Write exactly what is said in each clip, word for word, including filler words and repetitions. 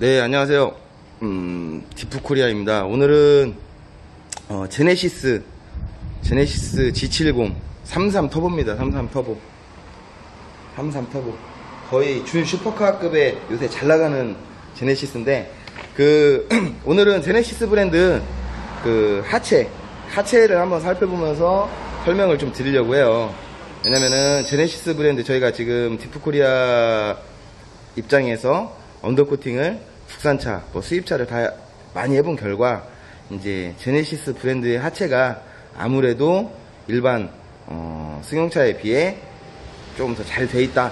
네, 안녕하세요. 음, 디프코리아입니다. 오늘은 어, 제네시스 제네시스 지 칠십 삼십삼 터보입니다. 삼십삼 터보. 삼십삼 터보. 거의 준 슈퍼카급의 요새 잘 나가는 제네시스인데, 그 오늘은 제네시스 브랜드 그 하체 하체를 한번 살펴보면서 설명을 좀 드리려고 해요. 왜냐면은 제네시스 브랜드, 저희가 지금 디프코리아 입장에서 언더코팅을 국산차, 뭐 수입차를 다 많이 해본 결과, 이제 제네시스 브랜드의 하체가 아무래도 일반 어, 승용차에 비해 조금 더 잘 돼 있다,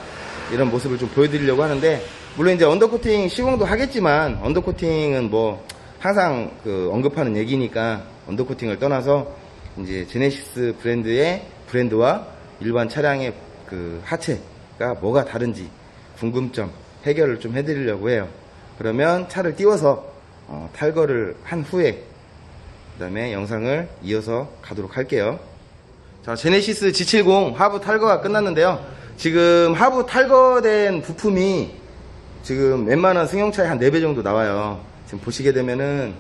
이런 모습을 좀 보여드리려고 하는데, 물론 이제 언더코팅 시공도 하겠지만 언더코팅은 뭐 항상 그 언급하는 얘기니까 언더코팅을 떠나서 이제 제네시스 브랜드의 브랜드와 일반 차량의 그 하체가 뭐가 다른지 궁금점 해결을 좀 해드리려고 해요. 그러면 차를 띄워서 어, 탈거를 한 후에 그 다음에 영상을 이어서 가도록 할게요. 자, 제네시스 지 칠십 하부 탈거가 끝났는데요. 지금 하부 탈거된 부품이 지금 웬만한 승용차에 한 네 배 정도 나와요. 지금 보시게 되면은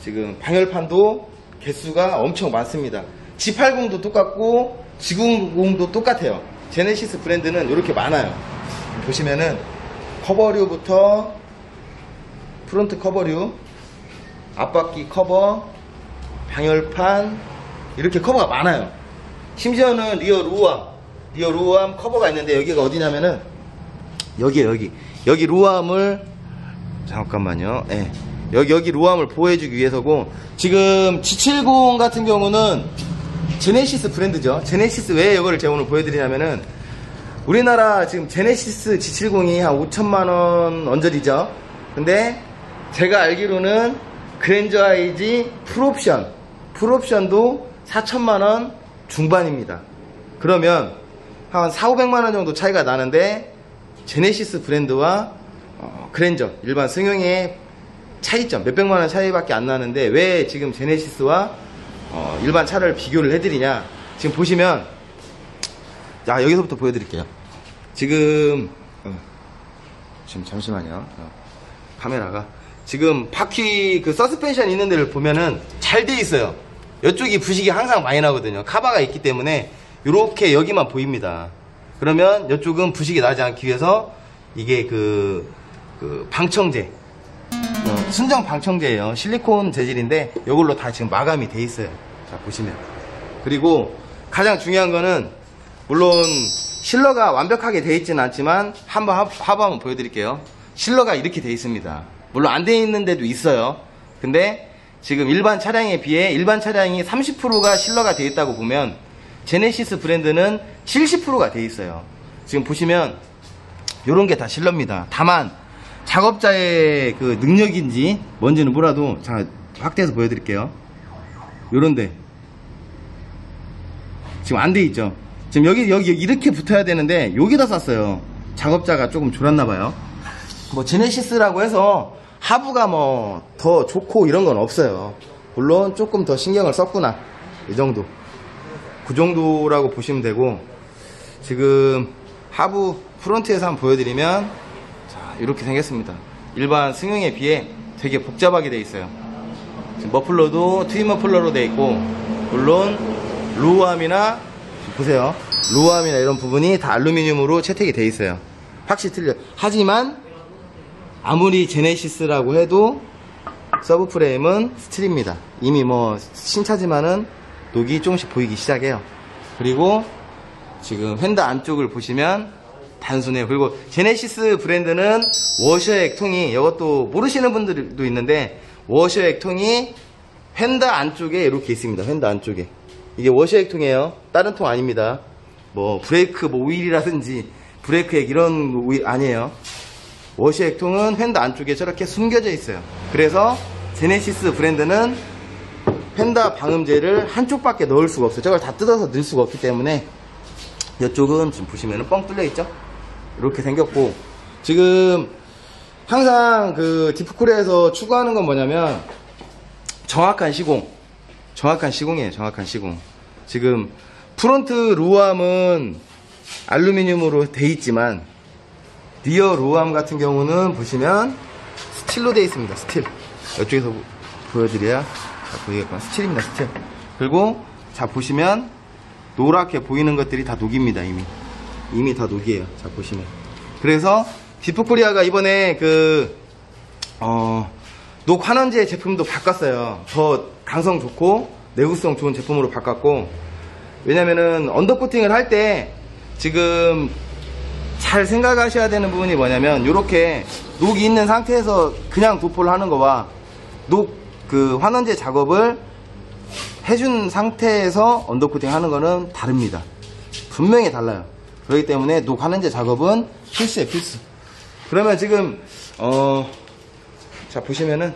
지금 방열판도 개수가 엄청 많습니다. 지 팔십도 똑같고 지 구십도 똑같아요. 제네시스 브랜드는 이렇게 많아요. 보시면은 커버류부터 프론트 커버류, 앞바퀴 커버, 방열판, 이렇게 커버가 많아요. 심지어는 리어 루어암, 리어 루어암 커버가 있는데, 여기가 어디냐면은 여기에요. 여기 여기 루어암을, 잠깐만요. 예. 네. 여기 여기 루어암을 보호해주기 위해서고, 지금 지 칠십 같은 경우는 제네시스 브랜드죠. 제네시스 왜 이거를 제가 오늘 보여드리냐면은, 우리나라 지금 제네시스 지 칠십이 한 오천만 원 언저리죠. 근데 제가 알기로는 그랜저 아이지 풀옵션, 풀옵션도 사천만 원 중반입니다. 그러면 한 사천오백만 원 정도 차이가 나는데, 제네시스 브랜드와 어, 그랜저 일반 승용의 차이점 몇백만 원 차이밖에 안 나는데, 왜 지금 제네시스와 어, 일반 차를 비교를 해드리냐. 지금 보시면, 자, 여기서부터 보여드릴게요. 지금 어, 지금 잠시만요. 어, 카메라가 지금 바퀴 그 서스펜션 있는 데를 보면은 잘 돼 있어요. 이쪽이 부식이 항상 많이 나거든요. 카바가 있기 때문에 이렇게 여기만 보입니다. 그러면 이쪽은 부식이 나지 않기 위해서 이게 그, 그 방청제, 어, 순정 방청제예요. 실리콘 재질인데 이걸로 다 지금 마감이 돼 있어요. 자, 보시면. 그리고 가장 중요한 거는, 물론 실러가 완벽하게 돼 있지는 않지만 한번 하부 한번 보여드릴게요. 실러가 이렇게 돼 있습니다. 물론 안 돼 있는 데도 있어요. 근데 지금 일반 차량에 비해, 일반 차량이 삼십 퍼센트가 실러가 돼 있다고 보면, 제네시스 브랜드는 칠십 퍼센트가 돼 있어요. 지금 보시면 요런 게 다 실러입니다. 다만 작업자의 그 능력인지 뭔지는 몰라도, 자, 확대해서 보여드릴게요. 요런데 지금 안 돼 있죠. 지금 여기 여기 이렇게 붙어야 되는데 여기다 쌌어요. 작업자가 조금 졸았나봐요. 뭐 제네시스라고 해서 하부가 뭐 더 좋고 이런 건 없어요. 물론 조금 더 신경을 썼구나, 이 정도, 그 정도라고 보시면 되고, 지금 하부 프론트에서 한번 보여드리면, 자, 이렇게 생겼습니다. 일반 승용에 비해 되게 복잡하게 돼 있어요. 지금 머플러도 트윈 머플러로 돼 있고, 물론 루어암이나, 보세요, 루어암이나 이런 부분이 다 알루미늄으로 채택이 돼 있어요. 확실히 틀려. 하지만 아무리 제네시스라고 해도 서브프레임은 스틸입니다. 이미 뭐 신차지만은 녹이 조금씩 보이기 시작해요. 그리고 지금 휀다 안쪽을 보시면 단순해요. 그리고 제네시스 브랜드는 워셔액 통이, 이것도 모르시는 분들도 있는데, 워셔액 통이 휀다 안쪽에 이렇게 있습니다. 휀다 안쪽에. 이게 워셔액 통이에요. 다른 통 아닙니다. 뭐 브레이크 뭐 오일이라든지 브레이크액 이런 오일 아니에요. 워시액 통은 휀다 안쪽에 저렇게 숨겨져 있어요. 그래서 제네시스 브랜드는 휀다 방음제를 한쪽밖에 넣을 수가 없어요. 저걸 다 뜯어서 넣을 수가 없기 때문에, 이쪽은 지금 보시면 뻥 뚫려 있죠. 이렇게 생겼고, 지금 항상 그 디프코리아에서 추구하는 건 뭐냐면 정확한 시공, 정확한 시공이에요. 정확한 시공. 지금 프론트 루어암은 알루미늄으로 돼 있지만, 리어 루어암 같은 경우는 보시면 스틸로 되어 있습니다. 스틸. 이쪽에서 보여드려야 잘 보이겠구나. 스틸입니다. 스틸. 그리고 자 보시면 노랗게 보이는 것들이 다 녹입니다. 이미 이미 다 녹이에요. 자 보시면. 그래서 디프코리아가 이번에 그 어, 녹 환원제 제품도 바꿨어요. 더 강성 좋고 내구성 좋은 제품으로 바꿨고, 왜냐면은 언더코팅을 할 때 지금 잘 생각하셔야 되는 부분이 뭐냐면, 이렇게 녹이 있는 상태에서 그냥 도포를 하는 거와 녹 그 환원제 작업을 해준 상태에서 언더코팅 하는 거는 다릅니다. 분명히 달라요. 그렇기 때문에 녹 환원제 작업은 필수예요, 필수. 그러면 지금 어 자 보시면은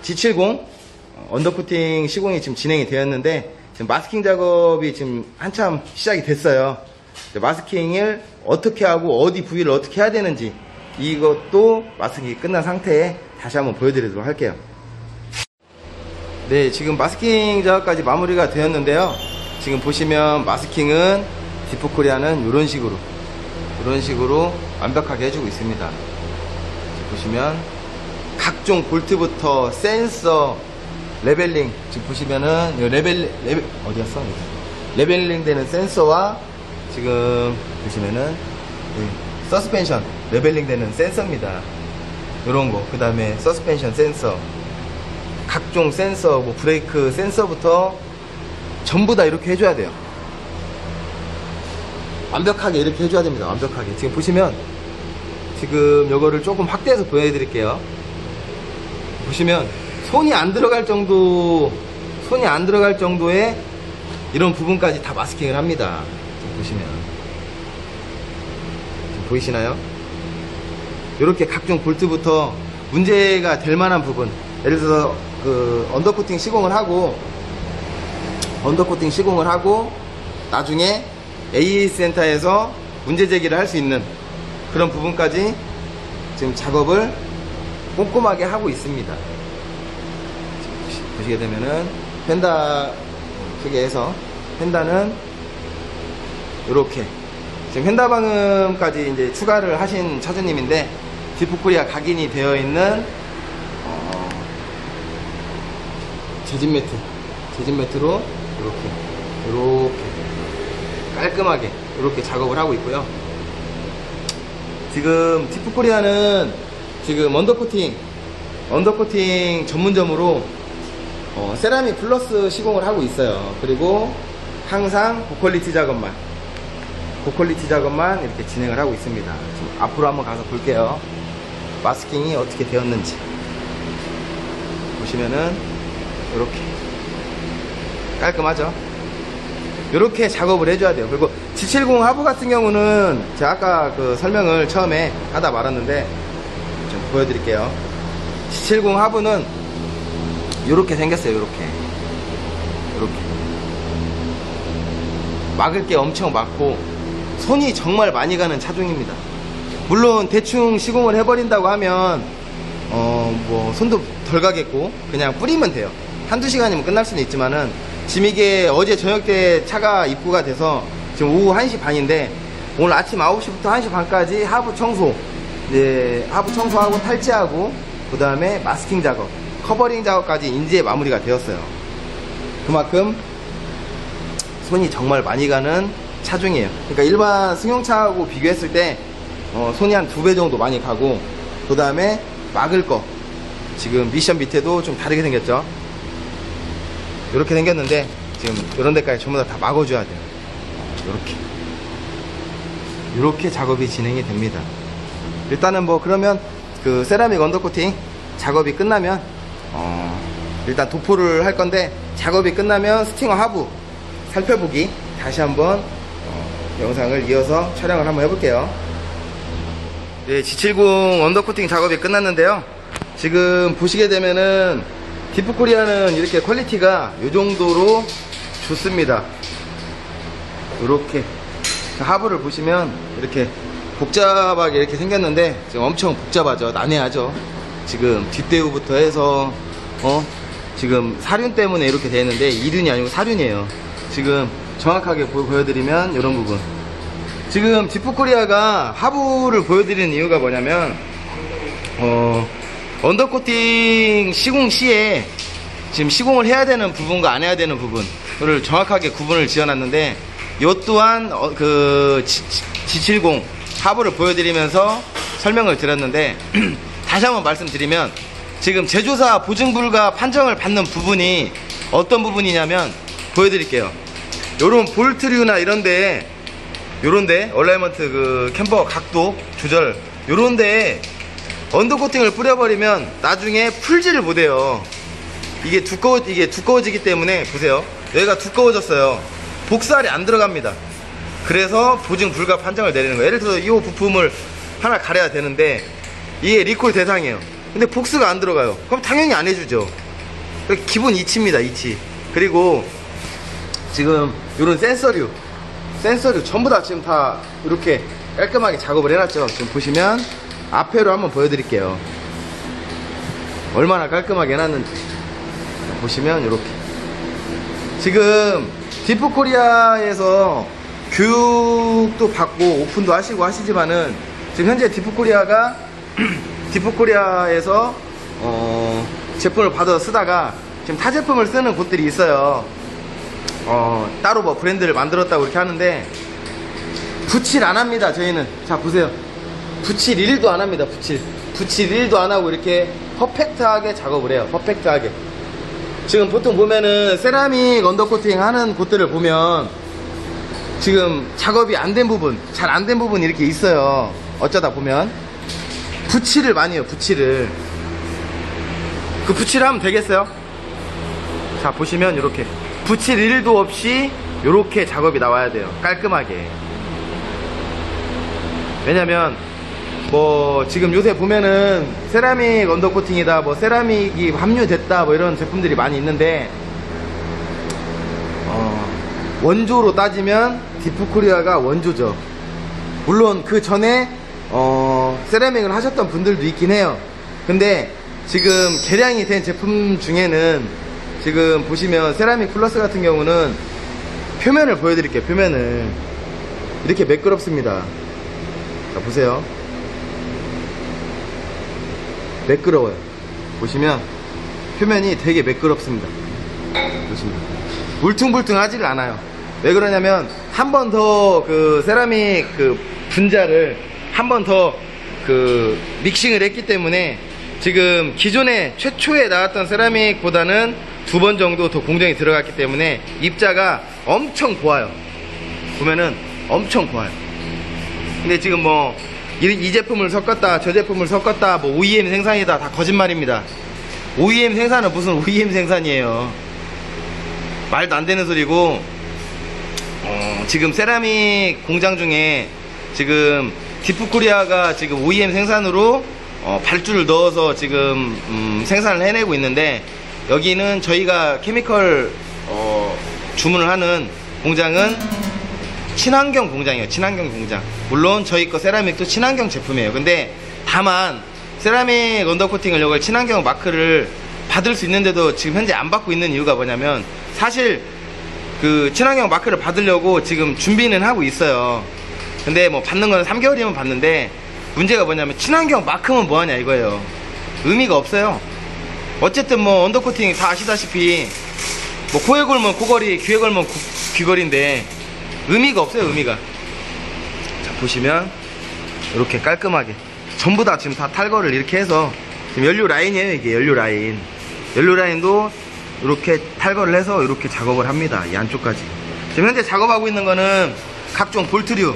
지 칠십 언더코팅 시공이 지금 진행이 되었는데, 지금 마스킹 작업이 지금 한참 시작이 됐어요. 마스킹을 어떻게 하고 어디 부위를 어떻게 해야 되는지, 이것도 마스킹이 끝난 상태에 다시 한번 보여드리도록 할게요. 네, 지금 마스킹 작업까지 마무리가 되었는데요. 지금 보시면 마스킹은 디프코리아는 이런 식으로 이런 식으로 완벽하게 해주고 있습니다. 보시면 각종 볼트부터 센서, 레벨링, 지금 보시면은 레벨, 레벨 어디였어? 레벨링 되는 센서와 지금 보시면은 서스펜션 레벨링 되는 센서입니다. 요런거, 그 다음에 서스펜션 센서, 각종 센서, 뭐 브레이크 센서부터 전부 다 이렇게 해줘야 돼요. 완벽하게 이렇게 해줘야 됩니다. 완벽하게. 지금 보시면 지금 요거를 조금 확대해서 보여드릴게요. 보시면 손이 안 들어갈 정도, 손이 안 들어갈 정도의 이런 부분까지 다 마스킹을 합니다. 보시면 보이시나요? 이렇게 각종 볼트부터 문제가 될 만한 부분, 예를 들어서 그 언더코팅 시공을 하고 언더코팅 시공을 하고 나중에 에이에이 센터에서 문제 제기를 할 수 있는 그런 부분까지 지금 작업을 꼼꼼하게 하고 있습니다. 보시게 되면은 펜다 소개해서 펜다는 이렇게 지금 펜다 방음까지 이제 추가를 하신 차주님인데, 디프코리아 각인이 되어 있는 어, 재질 매트, 재질 매트로 이렇게 이렇게 깔끔하게 이렇게 작업을 하고 있고요. 지금 디프코리아는 지금 언더코팅 언더코팅 전문점으로 어, 세라믹플러스 시공을 하고 있어요. 그리고 항상 고퀄리티 작업만 고퀄리티 작업만 이렇게 진행을 하고 있습니다. 지금 앞으로 한번 가서 볼게요. 마스킹이 어떻게 되었는지 보시면은 이렇게 깔끔하죠. 이렇게 작업을 해줘야 돼요. 그리고 지 칠십 하부 같은 경우는 제가 아까 그 설명을 처음에 하다 말았는데 좀 보여드릴게요. 지 칠십 하부는 이렇게 생겼어요. 이렇게 이렇게 막을 게 엄청 많고 손이 정말 많이 가는 차종입니다. 물론 대충 시공을 해버린다고 하면 어 뭐 손도 덜 가겠고 그냥 뿌리면 돼요. 한두 시간이면 끝날 수는 있지만은, 지금 이게 어제 저녁 때 차가 입고가 돼서 지금 오후 한 시 반인데 오늘 아침 아홉 시부터 한 시 반까지 하부 청소, 이제 하부 청소하고 탈지하고 그 다음에 마스킹 작업, 커버링 작업까지 이제 마무리가 되었어요. 그만큼 손이 정말 많이 가는 차종이에요. 그러니까 일반 승용차하고 비교했을 때 어, 손이 한 두 배 정도 많이 가고, 그 다음에 막을 거 지금 미션 밑에도 좀 다르게 생겼죠. 이렇게 생겼는데 지금 이런 데까지 전부 다, 다 막아줘야 돼요. 이렇게 이렇게 작업이 진행이 됩니다. 일단은 뭐 그러면 그 세라믹 언더코팅 작업이 끝나면 어, 일단 도포를 할 건데, 작업이 끝나면 스팅어 하부 살펴보기 다시 한번 어, 영상을 이어서 촬영을 한번 해볼게요. 네, 지 칠십 언더코팅 작업이 끝났는데요. 지금 보시게 되면은 디프코리아는 이렇게 퀄리티가 이 정도로 좋습니다. 이렇게 하부를 보시면 이렇게 복잡하게 이렇게 생겼는데 지금 엄청 복잡하죠. 난해하죠. 지금 뒷대우부터 해서 어 지금 사륜 때문에 이렇게 되는데 이륜이 아니고 사륜이에요. 지금 정확하게 보여드리면 이런 부분, 지금 디프코리아가 하부를 보여드리는 이유가 뭐냐면 어 언더코팅 시공 시에 지금 시공을 해야 되는 부분과 안 해야 되는 부분을 정확하게 구분을 지어놨는데, 이 또한 어, 그 지 칠십 하부를 보여드리면서 설명을 드렸는데 다시 한번 말씀드리면, 지금 제조사 보증불가 판정을 받는 부분이 어떤 부분이냐면 보여드릴게요. 요런 볼트류나 이런데, 요런데 얼라이먼트 그 캠버 각도 조절 요런데 언더코팅을 뿌려버리면 나중에 풀지를 못해요. 이게 두꺼워, 이게 두꺼워지기 때문에 보세요. 여기가 두꺼워졌어요. 복살이 안 들어갑니다. 그래서 보증 불가 판정을 내리는 거예요. 예를 들어서 이 부품을 하나 가려야 되는데 이게 리콜 대상이에요. 근데 복수가 안 들어가요. 그럼 당연히 안 해주죠. 기본 이치입니다, 이치. 그리고 지금 이런 센서류, 센서류 전부 다 지금 다 이렇게 깔끔하게 작업을 해놨죠. 지금 보시면 앞에로 한번 보여드릴게요. 얼마나 깔끔하게 해놨는지 보시면 이렇게. 지금 디프코리아에서 교육도 받고 오픈도 하시고 하시지만은, 지금 현재 디프코리아가 디프코리아에서 어 제품을 받아 쓰다가 지금 타 제품을 쓰는 곳들이 있어요. 어 따로 뭐 브랜드를 만들었다고 이렇게 하는데 붙일 안 합니다. 저희는. 자 보세요. 붙일 일도 안 합니다. 붙일 붙일 일도 안 하고 이렇게 퍼펙트하게 작업을 해요. 퍼펙트하게. 지금 보통 보면은 세라믹 언더코팅 하는 곳들을 보면 지금 작업이 안 된 부분, 잘 안 된 부분이 이렇게 있어요. 어쩌다 보면 붙이를 많이 해요. 붙이를. 그 붙이를 하면 되겠어요? 자 보시면 이렇게 붙일 일도 없이 이렇게 작업이 나와야 돼요. 깔끔하게. 왜냐면 뭐 지금 요새 보면은 세라믹 언더코팅이다, 뭐 세라믹이 함유됐다, 뭐 이런 제품들이 많이 있는데, 어 원조로 따지면 디프코리아가 원조죠. 물론 그 전에 어 세라믹을 하셨던 분들도 있긴 해요. 근데 지금 개량이 된 제품 중에는 지금 보시면 세라믹플러스 같은 경우는 표면을 보여드릴게요. 표면을 이렇게 매끄럽습니다. 자 보세요. 매끄러워요. 보시면 표면이 되게 매끄럽습니다. 보시면 울퉁불퉁 하지를 않아요. 왜 그러냐면 한 번 더 그 세라믹 그 분자를 한 번 더 그 믹싱을 했기 때문에 지금 기존에 최초에 나왔던 세라믹보다는 두 번 정도 더 공정이 들어갔기 때문에 입자가 엄청 고와요. 보면은 엄청 고와요. 근데 지금 뭐 이 제품을 섞었다, 저 제품을 섞었다, 뭐 오이엠 생산이다, 다 거짓말입니다. 오이엠 생산은 무슨 오이엠 생산이에요. 말도 안 되는 소리고. 어, 지금 세라믹 공장 중에 지금 디프코리아가 지금 오이엠 생산으로 어, 발주를 넣어서 지금 음, 생산을 해내고 있는데, 여기는 저희가 케미컬 어, 주문을 하는 공장은 친환경 공장이에요. 친환경 공장. 물론 저희 거 세라믹도 친환경 제품이에요. 근데 다만 세라믹 언더코팅을 이걸 친환경 마크를 받을 수 있는데도 지금 현재 안 받고 있는 이유가 뭐냐면, 사실 그 친환경 마크를 받으려고 지금 준비는 하고 있어요. 근데 뭐 받는 건 삼 개월이면 받는데, 문제가 뭐냐면 친환경 마크면 뭐하냐 이거예요. 의미가 없어요. 어쨌든 뭐 언더코팅 다 아시다시피 뭐 코에 걸면 코걸이, 귀에 걸면 귀걸인데 의미가 없어요. 의미가. 자 보시면 이렇게 깔끔하게 전부 다 지금 다 탈거를 이렇게 해서, 지금 연료 라인이에요. 이게 연료 라인. 연료 라인도 이렇게 탈거를 해서 이렇게 작업을 합니다. 이 안쪽까지. 지금 현재 작업하고 있는 거는 각종 볼트류,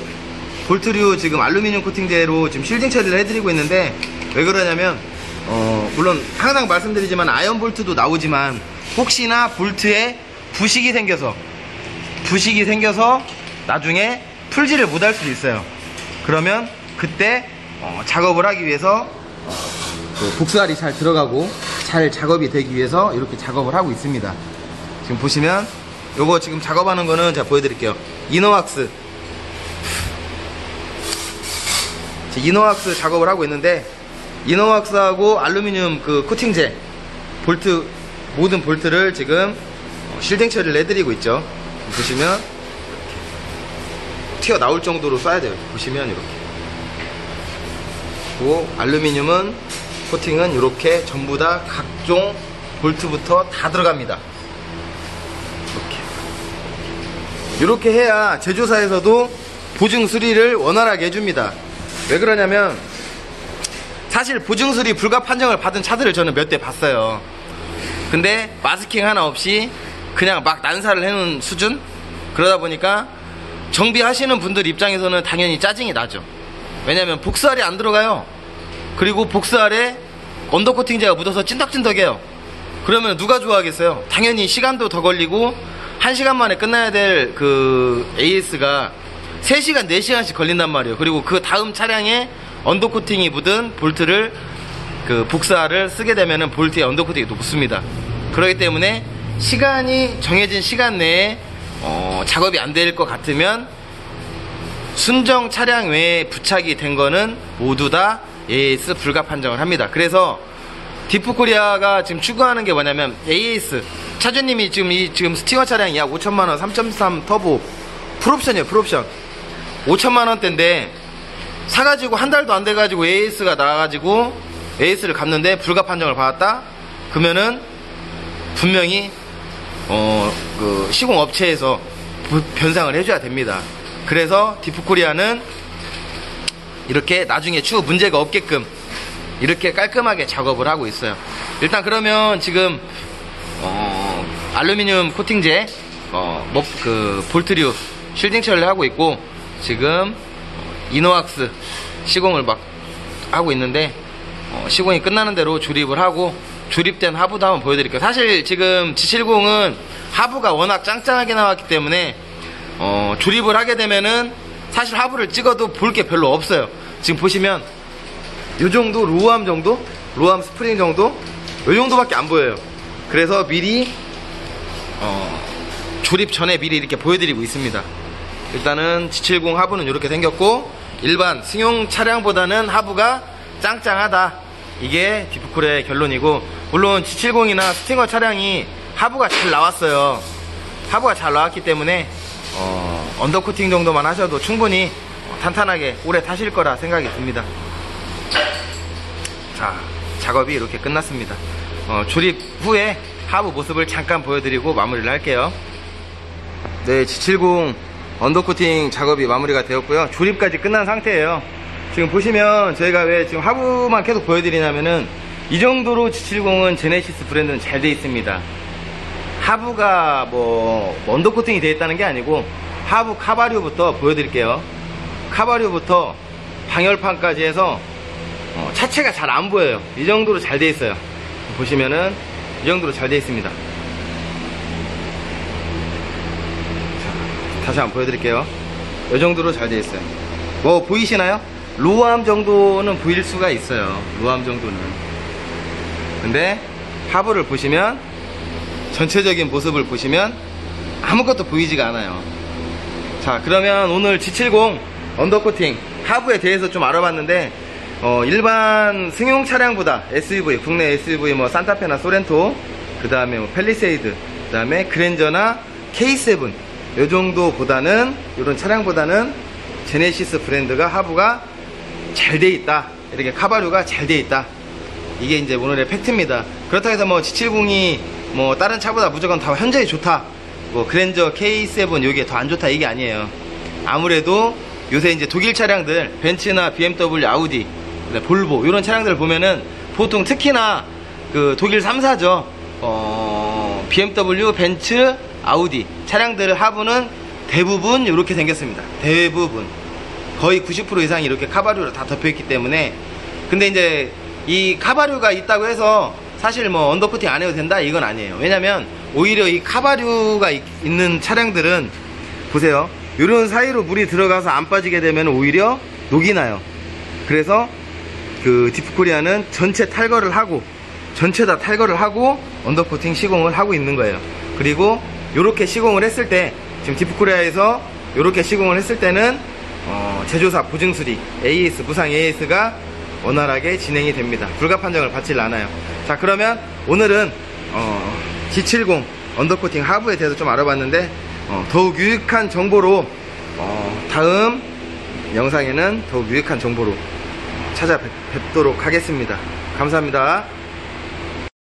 볼트류 지금 알루미늄 코팅제로 지금 실딩 처리를 해드리고 있는데, 왜 그러냐면 어 물론 항상 말씀드리지만 아연 볼트도 나오지만, 혹시나 볼트에 부식이 생겨서 부식이 생겨서 나중에 풀지를 못할 수도 있어요. 그러면 그때 어, 작업을 하기 위해서 어, 그 복살이 잘 들어가고 잘 작업이 되기 위해서 이렇게 작업을 하고 있습니다. 지금 보시면 요거 지금 작업하는 거는 제가 보여드릴게요. 이너왁스, 이너왁스 작업을 하고 있는데, 이너왁스하고 알루미늄 그 코팅제 볼트, 모든 볼트를 지금 실딩 처리를 해드리고 있죠. 보시면 튀어나올 정도로 쏴야 돼요. 보시면 이렇게. 그리고 알루미늄은 코팅은 이렇게 전부 다 각종 볼트부터 다 들어갑니다. 이렇게 이렇게 해야 제조사에서도 보증 수리를 원활하게 해줍니다. 왜 그러냐면 사실 보증 수리 불가 판정을 받은 차들을 저는 몇 대 봤어요. 근데 마스킹 하나 없이 그냥 막 난사를 해놓은 수준? 그러다 보니까 정비하시는 분들 입장에서는 당연히 짜증이 나죠. 왜냐면 복스알이 안 들어가요. 그리고 복스알에 언더코팅제가 묻어서 찐덕찐덕해요. 그러면 누가 좋아하겠어요? 당연히 시간도 더 걸리고 한 시간 만에 끝나야 될 그 에이에스가 세 시간, 네 시간씩 걸린단 말이에요. 그리고 그 다음 차량에 언더코팅이 묻은 볼트를 그 복스알을 쓰게 되면은 볼트의 언더코팅이 녹습니다. 그렇기 때문에 시간이 정해진 시간 내에 어, 작업이 안 될 것 같으면 순정 차량 외에 부착이 된 거는 모두 다 에이에스 불가 판정을 합니다. 그래서 디프코리아가 지금 추구하는 게 뭐냐면 에이에스 차주님이 지금 이 지금 스티어 차량이 약 오천만 원 삼 점 삼 터보 풀옵션이에요. 풀옵션 오천만 원대인데 사가지고 한 달도 안 돼가지고 에이에스가 나와가지고 에이에스를 갔는데 불가 판정을 받았다? 그러면은 분명히 어, 그 시공업체에서 변상을 해줘야 됩니다. 그래서 디프코리아는 이렇게 나중에 추후 문제가 없게끔 이렇게 깔끔하게 작업을 하고 있어요. 일단 그러면 지금 어, 알루미늄 코팅제 어, 뭐, 그 볼트류 쉴딩 처리를 하고 있고 지금 이노왁스 시공을 막 하고 있는데 어, 시공이 끝나는 대로 조립을 하고 조립된 하부도 한번 보여드릴게요. 사실 지금 지 칠십은 하부가 워낙 짱짱하게 나왔기 때문에 어, 조립을 하게 되면은 사실 하부를 찍어도 볼 게 별로 없어요. 지금 보시면 이 정도 로암 정도? 로암 스프링 정도? 이 정도밖에 안 보여요. 그래서 미리 어, 조립 전에 미리 이렇게 보여드리고 있습니다. 일단은 지 칠십 하부는 이렇게 생겼고 일반 승용 차량보다는 하부가 짱짱하다. 이게 디프코리아의 결론이고 물론 지 칠십이나 스팅어 차량이 하부가 잘 나왔어요. 하부가 잘 나왔기 때문에 어, 언더코팅 정도만 하셔도 충분히 탄탄하게 오래 타실 거라 생각이 듭니다. 자, 작업이 이렇게 끝났습니다. 어, 조립 후에 하부 모습을 잠깐 보여드리고 마무리를 할게요. 네, 지 칠십 언더코팅 작업이 마무리가 되었고요. 조립까지 끝난 상태예요. 지금 보시면 저희가 왜 지금 하부만 계속 보여드리냐면은 이 정도로 지 칠십은 제네시스 브랜드는 잘 돼 있습니다. 하부가 뭐 언더코팅이 되어 있다는 게 아니고 하부 카바류부터 보여드릴게요. 카바류부터 방열판까지 해서 어, 차체가 잘 안 보여요. 이 정도로 잘 돼 있어요. 보시면은 이 정도로 잘 돼 있습니다. 자, 다시 한번 보여드릴게요. 이 정도로 잘 돼 있어요. 뭐 보이시나요? 로암 정도는 보일 수가 있어요. 로암 정도는. 근데 하부를 보시면 전체적인 모습을 보시면 아무것도 보이지가 않아요. 자, 그러면 오늘 지 칠십 언더코팅 하부에 대해서 좀 알아봤는데 어, 일반 승용 차량보다 에스유브이, 국내 에스유브이 뭐 산타페나 소렌토, 그 다음에 뭐 펠리세이드, 그 다음에 그랜저나 케이 칠 요 정도보다는 이런 차량보다는 제네시스 브랜드가 하부가 잘 돼 있다. 이렇게 카바류가 잘 돼 있다. 이게 이제 오늘의 팩트입니다. 그렇다고 해서 뭐 지 칠십이 뭐 다른 차보다 무조건 다 현저히 좋다. 뭐 그랜저 케이 칠 요게 더 안 좋다 이게 아니에요. 아무래도 요새 이제 독일 차량들 벤츠나 비엠더블유, 아우디, 볼보 이런 차량들을 보면은 보통 특히나 그 독일 삼 사죠. 어, 비엠더블유, 벤츠, 아우디 차량들 하부는 대부분 이렇게 생겼습니다. 대부분 거의 구십 퍼센트 이상이 이렇게 카바류로 다 덮여있기 때문에 근데 이제 이 카바류가 있다고 해서 사실 뭐 언더코팅 안 해도 된다 이건 아니에요. 왜냐면 오히려 이 카바류가 있, 있는 차량들은 보세요. 요런 사이로 물이 들어가서 안 빠지게 되면 오히려 녹이 나요. 그래서 그 디프코리아는 전체 탈거를 하고 전체 다 탈거를 하고 언더코팅 시공을 하고 있는 거예요. 그리고 요렇게 시공을 했을 때 지금 디프코리아에서 요렇게 시공을 했을 때는 어, 제조사 보증수리 에이에스 무상 에이에스가 원활하게 진행이 됩니다. 불가 판정을 받질 않아요. 자, 그러면 오늘은 어, 지 칠십 언더코팅 하부에 대해서 좀 알아봤는데 어, 더욱 유익한 정보로 어, 다음 영상에는 더욱 유익한 정보로 찾아뵙도록 하겠습니다. 감사합니다.